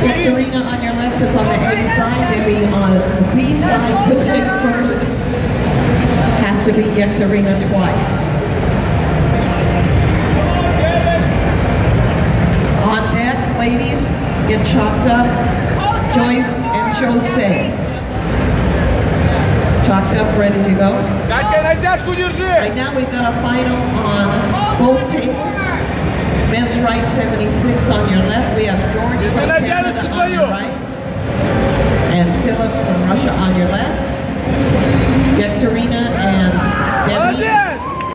Victorina on your left is on the A side, Debbie on the B side, put in first. Has to be Victorina twice. On deck, ladies, get chopped up, Joyce and Jose. Chopped up, ready to go. Right now we've got a final on both tables. Men's right 76 on your left. We have George from Canada on your right. And Philip from Russia on your left. Victorina and Debbie.